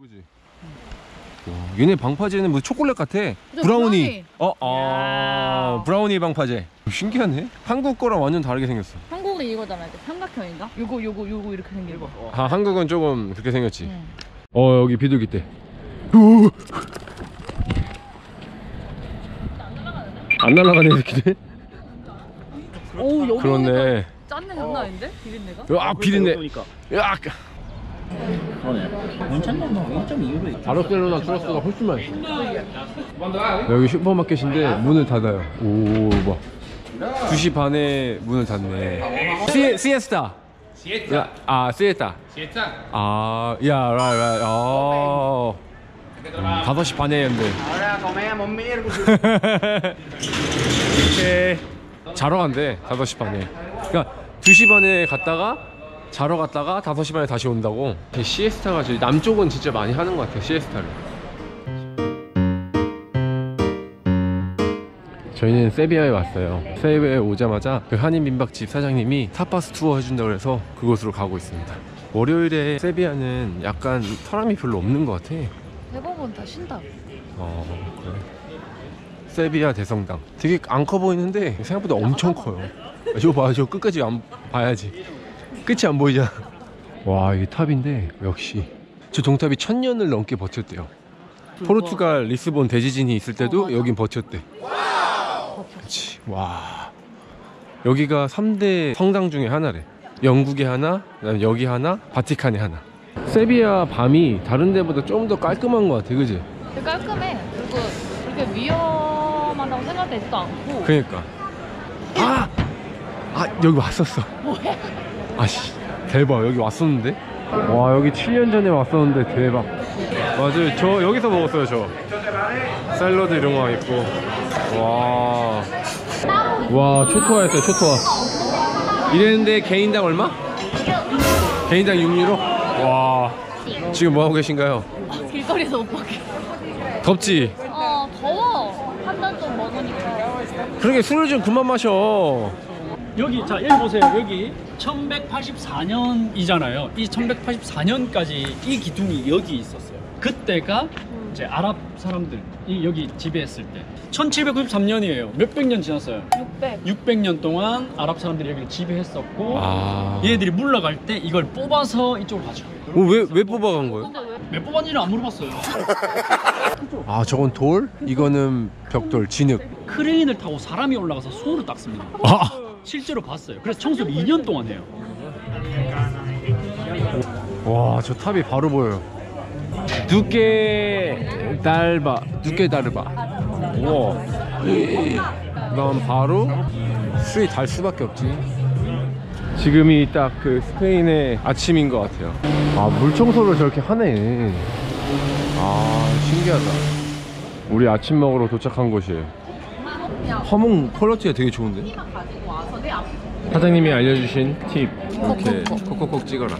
그지? 얘네 방파제는 뭐 초콜릿 같아. 브라우니. 브라우니 방파제. 신기하네. 한국 거랑 완전 다르게 생겼어. 한국은 이거잖아. 삼각형인가? 요거 이렇게 생긴 거. 아, 한국은 조금 그렇게 생겼지. 여기 비둘기 떼. 안 날아가네, 새끼들. 오, 여기 그렇네. 짠내 장난 아닌데? 비린내가? 비린내. 으악. 바르셀로나 추러스가 훨씬 맛있어. 여기 슈퍼마켓인데 문을 닫아요. 오, 봐. 2시 반에 문을 닫네. 시에스타. 시에스타. 야, 라이. 5시 반에 했는데. 자러 간대, 5시 반에. 그러니까 2시 반에 갔다가 자러 갔다가 5시 반에 다시 온다고. 시에스타가 저희 남쪽은 진짜 많이 하는 것 같아요, 시에스타를. 저희는 세비야에 왔어요. 세비야에 오자마자 그 한인민박집 사장님이 타파스 투어 해준다고 해서 그곳으로 가고 있습니다. 월요일에 세비야는 약간 사람이 별로 없는 것 같아. 대부분 다 쉰다. 그래. 세비야 대성당. 되게 안 커 보이는데 생각보다 엄청 커요. 이거 봐, 저 끝까지 안 봐야지. 끝이 안 보이잖아. 와, 이게 탑인데 역시 저 동탑이 1000년을 넘게 버텼대요. 포르투갈 리스본 대지진이 있을 때도 여긴 버텼대. 그렇지. 와, 여기가 3대 성당 중에 하나래. 영국에 하나, 그다음에 여기 하나, 바티칸에 하나. 세비야 밤이 다른 데보다 좀 더 깔끔한 것 같아, 그지? 깔끔해. 그리고 그렇게 위험하다고 생각되지도 않고. 그러니까. 여기 왔었어. 뭐야? 아씨, 대박. 여기 왔었는데? 와, 여기 7년 전에 왔었는데 대박. 맞아요, 저 여기서 먹었어요. 저 샐러드 이런 거 있고. 와, 초토화 했어요, 초토화. 이랬는데 개인당 얼마? 개인당 6유로? 와, 지금 뭐 하고 계신가요? 길거리에서 못 먹게. 덥지? 더워. 한 잔 좀 먹으니까. 그러게, 술을 좀 그만 마셔. 여기, 자, 여기 보세요. 여기 1184년이잖아요. 이 1184년까지 이 기둥이 여기 있었어요. 그때가 이제 아랍 사람들이 여기 지배했을 때. 1793년이에요. 몇백 년 지났어요. 600년 동안 아랍 사람들이 여기를 지배했었고, 얘네들이 물러갈 때 이걸 뽑아서 이쪽으로 가죠. 왜 뽑아간 거예요? 왜 뽑았는지는 안 물어봤어요. 저건 돌? 이거는 벽돌, 진흙. 크레인을 타고 사람이 올라가서 소를 닦습니다. 실제로 봤어요. 그래서 청소를 2년 동안 해요. 와, 저 탑이 바로 보여요. 두께 다르바. 우와. 난 바로 술이 달 수밖에 없지. 지금이 딱 그 스페인의 아침인 것 같아요. 물 청소를 저렇게 하네. 신기하다. 우리 아침 먹으러 도착한 곳이에요. 하몽 퀄리티가 되게 좋은데? 사장님이 알려주신 팁. 이렇게 콕콕콕 찍어라.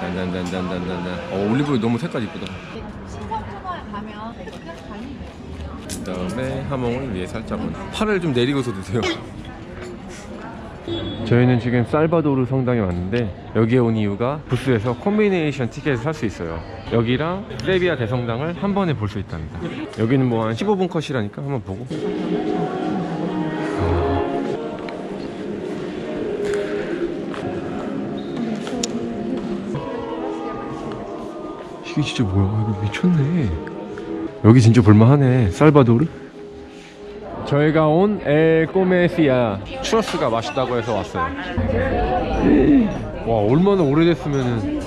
단단단단단단단. 올리브유 너무 색깔 이쁘다. 신상초마에 가면 계속 다니는 거예요. 그다음에 하몽을 위에 살짝은 팔을 좀 내리고서 드세요. 저희는 지금 살바도르 성당에 왔는데, 여기에 온 이유가 부스에서 콤비네이션 티켓을 살 수 있어요. 여기랑 세비야 대성당을 한 번에 볼 수 있답니다. 여기는 뭐 한 15분 컷이라니까 한번 보고. 이게 진짜 뭐야? 이거 미쳤네. 여기 진짜 볼만하네. 살바도르? 저희가 온 엘 꼬메시아. 추러스가 맛있다고 해서 왔어요. 와, 얼마나 오래됐으면은.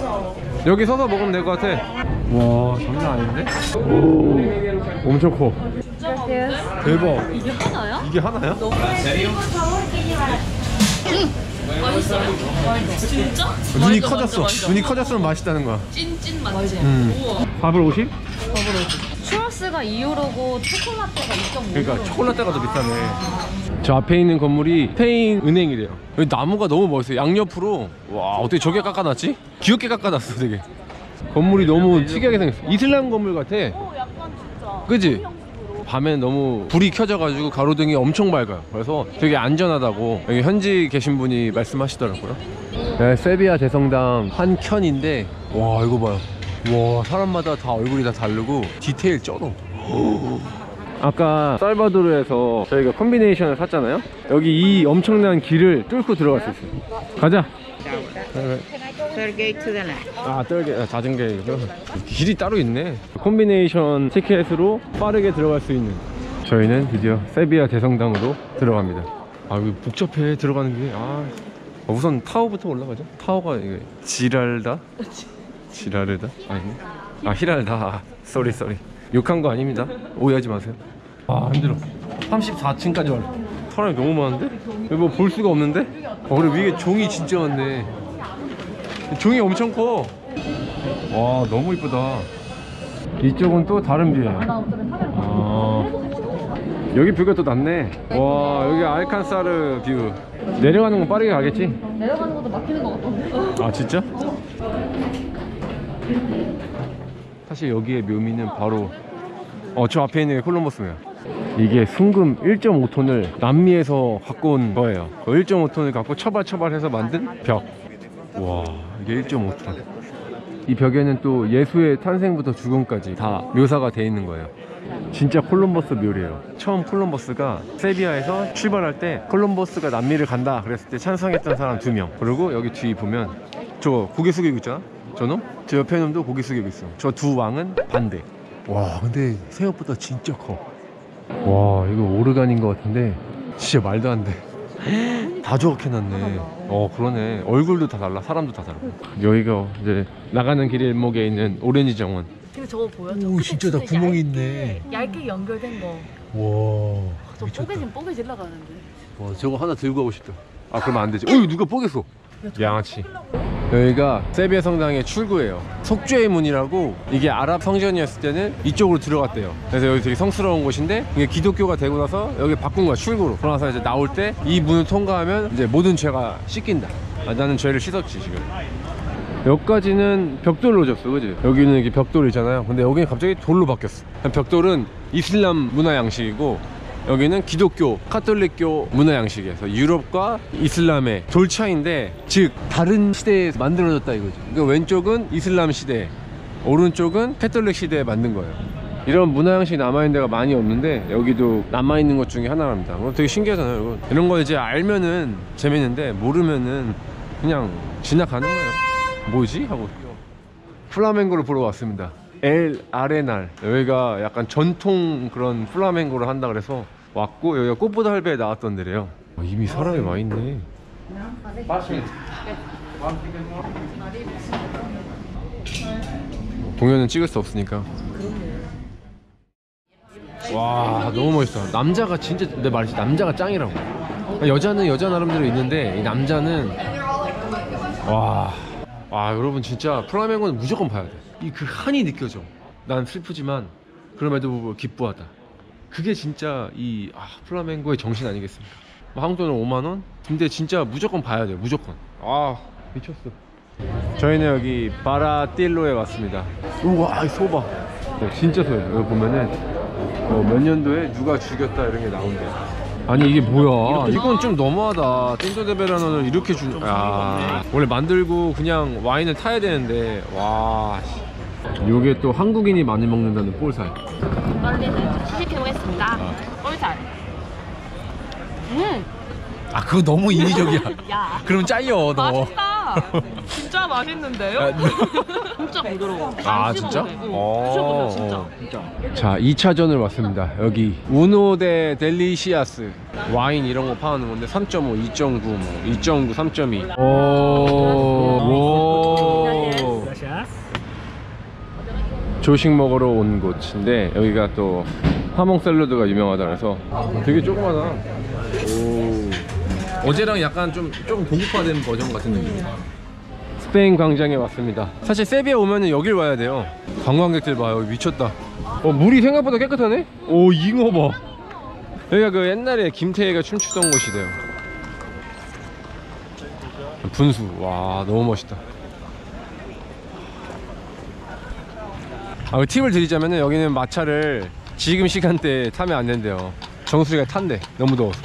여기 서서 먹으면 될 것 같아. 와, 장난 아닌데? 오, 엄청 커. 대박. 이게 하나야? 너무 맛있어. 진짜? 눈이 커졌어. 눈이 커졌으면 맛있다는 거야. 찐 맛집. 밥을 50? 추러스가 2유로고 초콜라떼가 2.5유로. 그러니까 초콜라떼가 더 비싸네. 저 앞에 있는 건물이 스페인 은행이래요. 여기 나무가 너무 멋있어요. 양옆으로. 와, 어떻게 저게 깎아놨지? 귀엽게 깎아놨어, 되게. 건물이 너무 특이하게 생겼어. 이슬람 건물 같아. 오, 약간 진짜. 그치? 밤에 너무 불이 켜져가지고 가로등이 엄청 밝아요. 그래서 되게 안전하다고 여기 현지 계신 분이 말씀하시더라고요. 세비야 대성당 한 켠인데, 와, 이거 봐요. 와, 사람마다 다 얼굴이 다 다르고 디테일 쩔어. 아까 살바도르에서 저희가 콤비네이션을 샀잖아요. 여기 이 엄청난 길을 뚫고 들어갈 수 있어요. 가자. 아, 자전게 길이 따로 있네. 콤비네이션 티켓으로 빠르게 들어갈 수 있는. 저희는 드디어 세비야 대성당으로 들어갑니다. 아, 여기 복잡해 들어가는 게. 아, 우선 타워부터 올라가죠. 타워가 이게 지랄다? 지랄르다? 아니네. 아, 히랄다. 쏘리. 욕한 거 아닙니다. 오해하지 마세요. 아, 힘들어. 34층까지 와요. 사람이 너무 많은데? 여기 뭐 볼 수가 없는데? 어, 그리고 위에 종이 진짜 많네. 종이 엄청 커. 와, 너무 이쁘다. 이쪽은 또 다른 뷰예요. 아, 여기 뷰가 또 낫네. 와, 여기 알칸사르 뷰. 내려가는 건 빠르게 가겠지? 내려가는 것도 막히는 것 같던데. 아, 진짜? 사실 여기의 묘미는 바로 저 앞에 있는 게 콜럼버스네요. 이게 순금 1.5톤을 남미에서 갖고 온 거예요. 1.5톤을 갖고 처발해서 만든 벽. 와, 이게 1.5톤. 이 벽에는 또 예수의 탄생부터 죽음까지 다 묘사가 돼 있는 거예요. 진짜 콜럼버스 묘리예요. 처음 콜럼버스가 세비야에서 출발할 때 콜럼버스가 남미를 간다 그랬을 때 찬성했던 사람 2명. 그리고 여기 뒤 보면 저 고개 숙이고 있잖아. 저놈? 저 옆에 놈도 고개 숙이고 있어. 저 두 왕은 반대. 와, 근데 생각보다 진짜 커. 와, 이거 오르간인 것 같은데 진짜 말도 안 돼. 다 조각해놨네. 어, 그러네. 얼굴도 다 달라. 사람도 다 달라. 여기가 이제 나가는 길 일목에 있는 오렌지 정원. 근데 저거 보여? 오, 진짜 다 구멍이 있네. 얇게 연결된 거. 와, 저 뽀개질 나가는데. 와, 저거 하나 들고 가고 싶다. 아, 그러면 안 되지. 어이, 누가 뽀개서. 양아치. 여기가 세비야 성당의 출구예요. 속죄의 문이라고. 이게 아랍 성전이었을 때는 이쪽으로 들어갔대요. 그래서 여기 되게 성스러운 곳인데 이게 기독교가 되고 나서 여기 바꾼 거야, 출구로. 그러나서 이제 나올 때 이 문을 통과하면 이제 모든 죄가 씻긴다. 아, 나는 죄를 씻었지 지금. 여기까지는 벽돌로 졌어, 그지? 여기는 이게 벽돌이잖아요. 근데 여기는 갑자기 돌로 바뀌었어. 벽돌은 이슬람 문화 양식이고, 여기는 기독교, 카톨릭교 문화 양식에서 유럽과 이슬람의 돌 차이인데, 즉 다른 시대에 만들어졌다 이거죠. 그러니까 왼쪽은 이슬람 시대, 오른쪽은 카톨릭 시대에 만든 거예요. 이런 문화 양식이 남아있는 데가 많이 없는데 여기도 남아있는 것 중에 하나랍니다. 되게 신기하잖아요, 이거. 이런 거 이제 알면은 재밌는데 모르면은 그냥 지나가는 거예요. 뭐지? 하고 플라멩고를 보러 왔습니다. 엘 아레날. 여기가 약간 전통 그런 플라멩고를 한다 그래서 왔고, 여기가 꽃보다 할배에 나왔던 데래요. 아, 이미 사람이 많이 있네. 공연은 찍을 수 없으니까. 와, 너무 멋있어. 남자가 진짜, 내 말이지, 남자가 짱이라고. 여자는 여자 나름대로 있는데 이 남자는. 와, 여러분 진짜 플라멩고는 무조건 봐야 돼. 이 그 한이 느껴져. 난 슬프지만 그럼에도 기뻐하다. 그게 진짜 이 플라멩고의 정신 아니겠습니까? 한국 돈은 5만 원? 근데 진짜 무조건 봐야 돼요, 무조건. 아, 미쳤어. 저희는 여기 바라틸로에 왔습니다. 우와, 소바. 진짜 소예요. 여기 보면은 몇 년도에 누가 죽였다 이런 게 나온대. 아니, 이게 뭐야? 이건 좀 너무하다. 틴토데베라노를 이렇게 주는. 야, 원래 만들고 그냥 와인을 타야 되는데. 와, 요게 또 한국인이 많이 먹는다는 볼살. 이번에는 시식해보겠습니다. 볼살. 아, 그거 너무 인위적이야. 그럼 잘려, 너. 맛있다. 진짜 맛있는데요? 진짜 부드러워. 아, 진짜? 어, 진짜. 자, 2차전을 왔습니다. 여기 우노 데 델리시아스 와인 이런 거 파는 건데 3.5, 2.9, 2.9, 3.2. 오, 조식 먹으러 온 곳인데 여기가 또 하몽 샐러드가 유명하다 그래서. 되게 조그마다. 오, 어제랑 약간 조금 고급화된 버전 같은 느낌. 스페인 광장에 왔습니다. 사실 세비야 오면은 여길 와야 돼요. 관광객들 봐요. 미쳤다. 물이 생각보다 깨끗하네? 오, 잉어 봐. 여기가 그 옛날에 김태희가 춤추던 곳이래요. 분수. 와, 너무 멋있다. 아, 팁을 드리자면은 여기는 마차를 지금 시간대에 타면 안 된대요. 정수리가 탄대, 너무 더워서.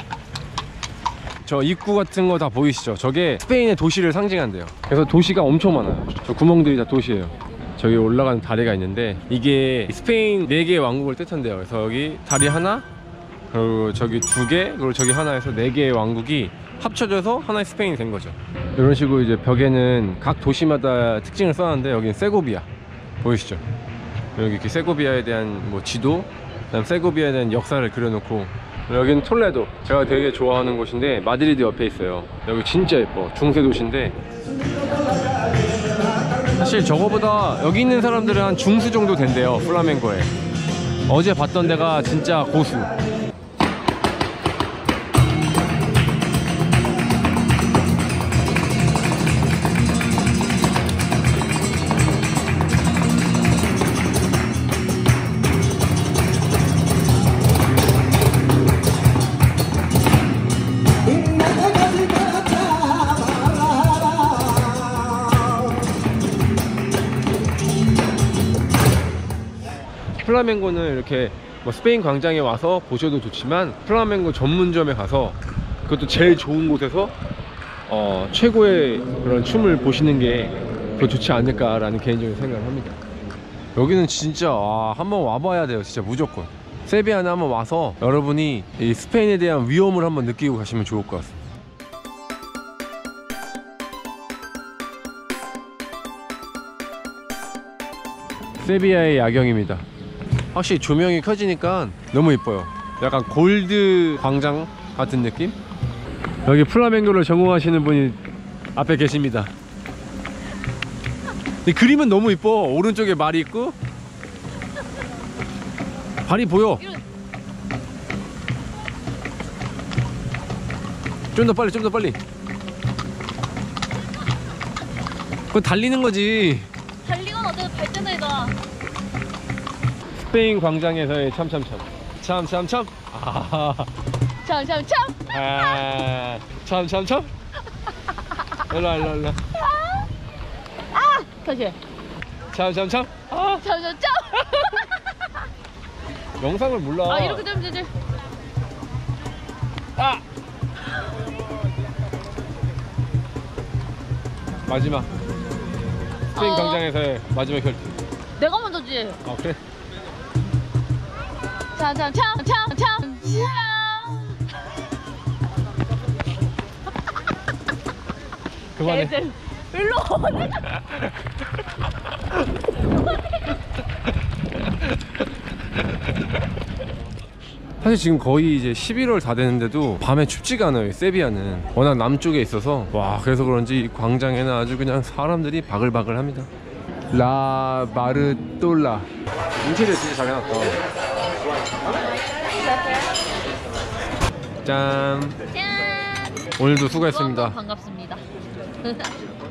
저 입구 같은 거 다 보이시죠? 저게 스페인의 도시를 상징한대요. 그래서 도시가 엄청 많아요. 저 구멍들이 다 도시예요. 저기 올라가는 다리가 있는데 이게 스페인 4개 왕국을 뜻한대요. 그래서 여기 다리 하나, 그리고 저기 2개, 그리고 저기 하나 해서 4개의 왕국이 합쳐져서 하나의 스페인이 된 거죠. 이런 식으로 이제 벽에는 각 도시마다 특징을 써놨는데 여기는 세고비아 보이시죠? 여기 이렇게 세고비아에 대한 뭐 지도, 그다음 세고비아에 대한 역사를 그려놓고, 여기는 톨레도, 제가 되게 좋아하는 곳인데 마드리드 옆에 있어요. 여기 진짜 예뻐. 중세 도시인데 사실 저거보다 여기 있는 사람들은 한 중수 정도 된대요, 플라멩고에. 어제 봤던 데가 진짜 고수. 플라멩고는 이렇게 뭐 스페인 광장에 와서 보셔도 좋지만 플라멩고 전문점에 가서, 그것도 제일 좋은 곳에서 최고의 그런 춤을 보시는 게 더 좋지 않을까라는 개인적인 생각을 합니다. 여기는 진짜 한번 와봐야 돼요. 진짜 무조건 세비야는 한번 와서 여러분이 이 스페인에 대한 위엄을 한번 느끼고 가시면 좋을 것 같습니다. 세비야의 야경입니다. 확실히 조명이 켜지니까 너무 예뻐요. 약간 골드 광장 같은 느낌? 여기 플라멩고를 전공하시는 분이 앞에 계십니다. 근데 그림은 너무 예뻐. 오른쪽에 말이 있고 발이 보여. 좀 더 빨리, 좀 더 빨리. 그건 달리는 거지. 달리건 어때도 발전이다. 스페인 광장에서의 참참참. 아. 참참참. 아. 참참참. 일로. 아! 다시. 참참참. 아. 참참참. 영상을 몰라. 아, 이렇게 되면 되지. 아. 마지막. 스페인 광장에서의 마지막 결투. 내가 먼저지. 아, 그래. 참참참. 그만해. 애들 일로 오네. 사실 지금 거의 이제 11월 다 되는데도 밤에 춥지가 않아요. 세비야는 워낙 남쪽에 있어서. 와, 그래서 그런지 광장에는 아주 그냥 사람들이 바글바글 합니다. 라 마르톨라 인테리어 진짜 잘 해놨다. 짠. 오늘도 수고했습니다. 반갑습니다.